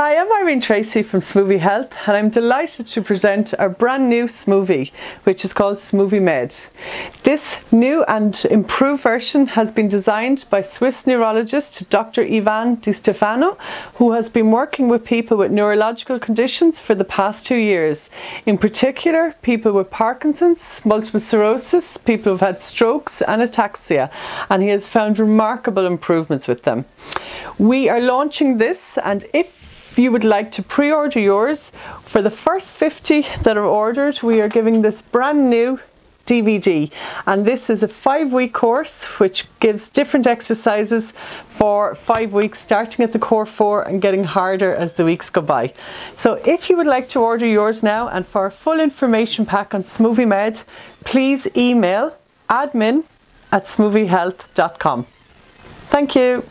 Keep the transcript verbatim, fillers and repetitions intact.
Hi, I'm Irene Tracy from Smovey Health, and I'm delighted to present our brand new Smovey, which is called Smovey Med. This new and improved version has been designed by Swiss neurologist Doctor Ivan DiStefano, who has been working with people with neurological conditions for the past two years. In particular, people with Parkinson's, multiple sclerosis, people who've had strokes and ataxia, and he has found remarkable improvements with them. We are launching this, and if If you would like to pre-order yours, for the first fifty that are ordered, we are giving this brand new D V D, and this is a five-week course which gives different exercises for five weeks, starting at the core four and getting harder as the weeks go by. So if you would like to order yours now, and for a full information pack on Smovey Med, please email admin at smoveyhealth dot com. Thank you.